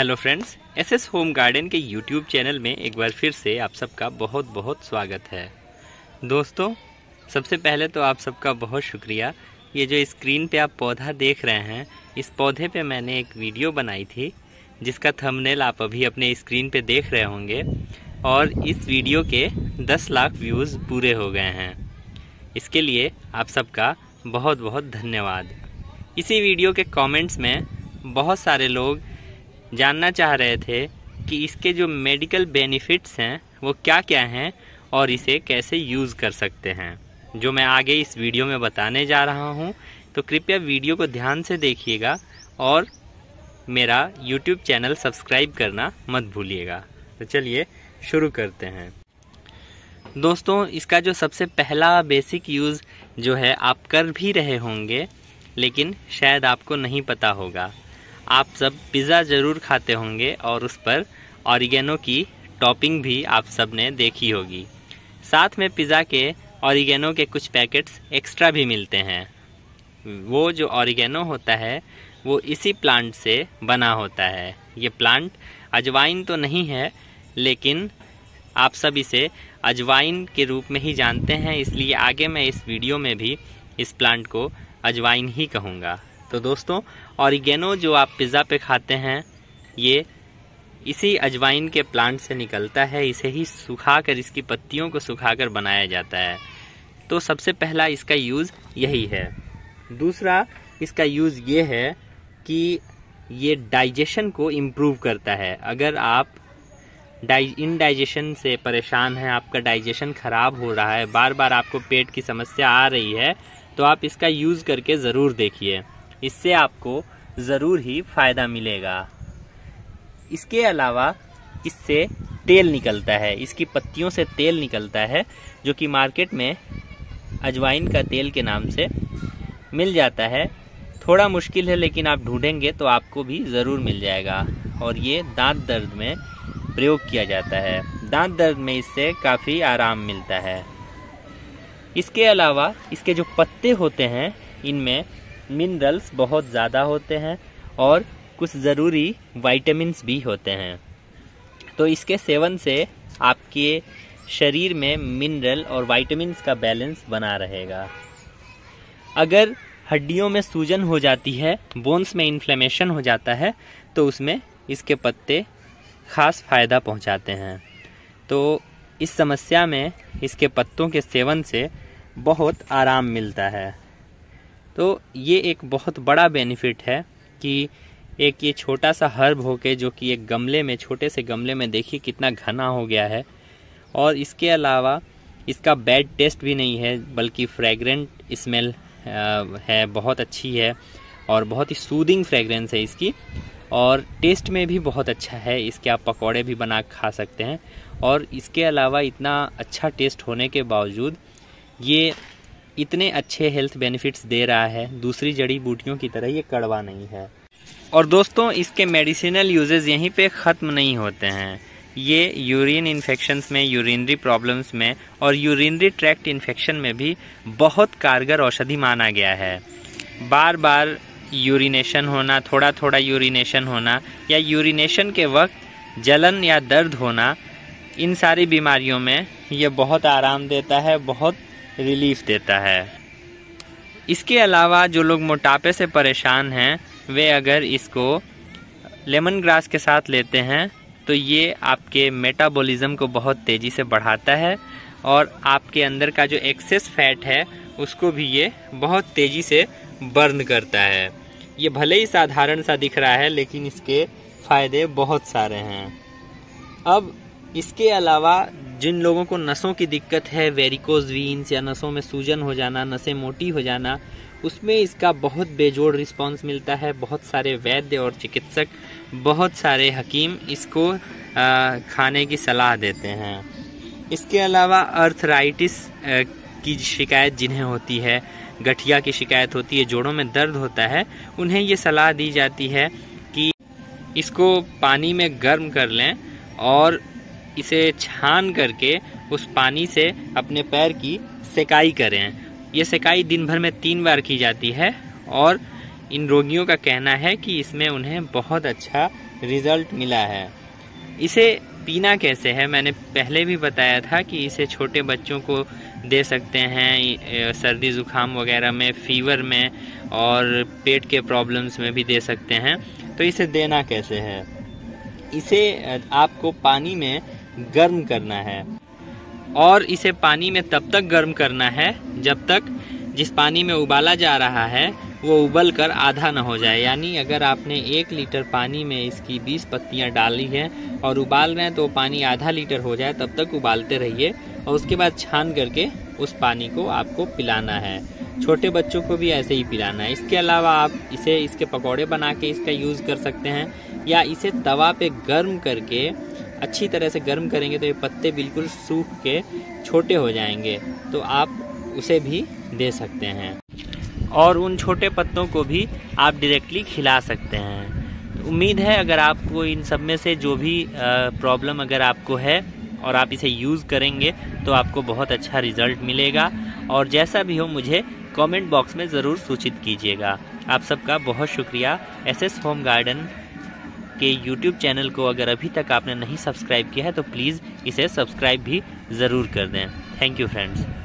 Hello friends, SS home garden के YouTube channel में एक बार फिर से आप सबका बहुत बहुत स्वागत है। दोस्तों, सबसे पहले तो आप सबका बहुत शुक्रिया। ये जो स्क्रीन पे आप पौधा देख रहे हैं, इस पौधे पे मैंने एक वीडियो बनाई थी जिसका थंबनेल आप अभी अपने स्क्रीन पे देख रहे होंगे और इस वीडियो के 10 लाख व्यूज़ पूरे हो गए हैं। इसके लिए आप सबका बहुत बहुत धन्यवाद। इसी वीडियो के कॉमेंट्स में बहुत सारे लोग जानना चाह रहे थे कि इसके जो मेडिकल बेनिफिट्स हैं वो क्या क्या हैं और इसे कैसे यूज़ कर सकते हैं, जो मैं आगे इस वीडियो में बताने जा रहा हूं। तो कृपया वीडियो को ध्यान से देखिएगा और मेरा YouTube चैनल सब्सक्राइब करना मत भूलिएगा। तो चलिए शुरू करते हैं। दोस्तों, इसका जो सबसे पहला बेसिक यूज़ जो है आप कर भी रहे होंगे लेकिन शायद आपको नहीं पता होगा। आप सब पिज़्ज़ा ज़रूर खाते होंगे और उस पर ऑरिगेनो की टॉपिंग भी आप सब ने देखी होगी। साथ में पिज़्ज़ा के ऑरिगेनो के कुछ पैकेट्स एक्स्ट्रा भी मिलते हैं। वो जो ऑरिगेनो होता है वो इसी प्लांट से बना होता है। ये प्लांट अजवाइन तो नहीं है लेकिन आप सब इसे अजवाइन के रूप में ही जानते हैं, इसलिए आगे मैं इस वीडियो में भी इस प्लांट को अजवाइन ही कहूँगा। तो दोस्तों, ऑरिगेनो जो आप पिज़्ज़ा पे खाते हैं ये इसी अजवाइन के प्लांट से निकलता है। इसे ही सुखाकर, इसकी पत्तियों को सुखाकर बनाया जाता है। तो सबसे पहला इसका यूज़ यही है। दूसरा इसका यूज़ ये है कि ये डाइजेशन को इम्प्रूव करता है। अगर आप इनडाइजेशन से परेशान हैं, आपका डाइजेशन ख़राब हो रहा है, बार बार आपको पेट की समस्या आ रही है, तो आप इसका यूज़ करके ज़रूर देखिए। इससे आपको ज़रूर ही फ़ायदा मिलेगा। इसके अलावा इससे तेल निकलता है, इसकी पत्तियों से तेल निकलता है जो कि मार्केट में अजवाइन का तेल के नाम से मिल जाता है। थोड़ा मुश्किल है लेकिन आप ढूंढेंगे तो आपको भी ज़रूर मिल जाएगा। और ये दांत दर्द में प्रयोग किया जाता है। दांत दर्द में इससे काफ़ी आराम मिलता है। इसके अलावा इसके जो पत्ते होते हैं इनमें मिनरल्स बहुत ज़्यादा होते हैं और कुछ ज़रूरी विटामिन्स भी होते हैं। तो इसके सेवन से आपके शरीर में मिनरल और विटामिन्स का बैलेंस बना रहेगा। अगर हड्डियों में सूजन हो जाती है, बोन्स में इन्फ्लेमेशन हो जाता है, तो उसमें इसके पत्ते खास फ़ायदा पहुंचाते हैं। तो इस समस्या में इसके पत्तों के सेवन से बहुत आराम मिलता है। तो ये एक बहुत बड़ा बेनिफिट है कि एक ये छोटा सा हर्ब होके, जो कि एक गमले में, छोटे से गमले में, देखिए कितना घना हो गया है। और इसके अलावा इसका बैड टेस्ट भी नहीं है बल्कि फ्रेगरेंट स्मेल है, बहुत अच्छी है और बहुत ही सूदिंग फ्रेगरेंस है इसकी। और टेस्ट में भी बहुत अच्छा है। इसके आप पकौड़े भी बना खा सकते हैं। और इसके अलावा इतना अच्छा टेस्ट होने के बावजूद ये इतने अच्छे हेल्थ बेनिफिट्स दे रहा है। दूसरी जड़ी बूटियों की तरह ये कड़वा नहीं है। और दोस्तों, इसके मेडिसिनल यूजेस यहीं पे ख़त्म नहीं होते हैं। ये यूरिन इन्फेक्शंस में, यूरिनरी प्रॉब्लम्स में और यूरिनरी ट्रैक्ट इन्फेक्शन में भी बहुत कारगर औषधि माना गया है। बार बार यूरिनेशन होना, थोड़ा थोड़ा यूरिनेशन होना या यूरिनेशन के वक्त जलन या दर्द होना, इन सारी बीमारियों में ये बहुत आराम देता है, बहुत रिलीफ देता है। इसके अलावा जो लोग मोटापे से परेशान हैं वे अगर इसको लेमन ग्रास के साथ लेते हैं तो ये आपके मेटाबॉलिज्म को बहुत तेज़ी से बढ़ाता है और आपके अंदर का जो एक्सेस फैट है उसको भी ये बहुत तेज़ी से बर्न करता है। ये भले ही साधारण सा दिख रहा है लेकिन इसके फ़ायदे बहुत सारे हैं। अब इसके अलावा जिन लोगों को नसों की दिक्कत है, वेरिकोज वीन्स या नसों में सूजन हो जाना, नसें मोटी हो जाना, उसमें इसका बहुत बेजोड़ रिस्पांस मिलता है। बहुत सारे वैद्य और चिकित्सक, बहुत सारे हकीम इसको खाने की सलाह देते हैं। इसके अलावा अर्थराइटिस की शिकायत जिन्हें होती है, गठिया की शिकायत होती है, जोड़ों में दर्द होता है, उन्हें ये सलाह दी जाती है कि इसको पानी में गर्म कर लें और इसे छान करके उस पानी से अपने पैर की सेकाई करें। ये सेकाई दिन भर में 3 बार की जाती है और इन रोगियों का कहना है कि इसमें उन्हें बहुत अच्छा रिज़ल्ट मिला है। इसे पीना कैसे है, मैंने पहले भी बताया था कि इसे छोटे बच्चों को दे सकते हैं, सर्दी ज़ुकाम वगैरह में, फीवर में और पेट के प्रॉब्लम्स में भी दे सकते हैं। तो इसे देना कैसे है, इसे आपको पानी में गर्म करना है और इसे पानी में तब तक गर्म करना है जब तक जिस पानी में उबाला जा रहा है वो उबल कर आधा ना हो जाए। यानी अगर आपने 1 लीटर पानी में इसकी 20 पत्तियां डाली हैं और उबाल रहे हैं तो पानी आधा लीटर हो जाए तब तक उबालते रहिए और उसके बाद छान करके उस पानी को आपको पिलाना है। छोटे बच्चों को भी ऐसे ही पिलाना है। इसके अलावा आप इसे इसके पकौड़े बना के इसका यूज़ कर सकते हैं या इसे तवा पे गर्म करके अच्छी तरह से गर्म करेंगे तो ये पत्ते बिल्कुल सूख के छोटे हो जाएंगे, तो आप उसे भी दे सकते हैं और उन छोटे पत्तों को भी आप डायरेक्टली खिला सकते हैं। उम्मीद है अगर आपको इन सब में से जो भी प्रॉब्लम अगर आपको है और आप इसे यूज़ करेंगे तो आपको बहुत अच्छा रिज़ल्ट मिलेगा। और जैसा भी हो मुझे कमेंट बॉक्स में ज़रूर सूचित कीजिएगा। आप सबका बहुत शुक्रिया। एसएस होम गार्डन के YouTube चैनल को अगर अभी तक आपने नहीं सब्सक्राइब किया है तो प्लीज़ इसे सब्सक्राइब भी ज़रूर कर दें। Thank you friends.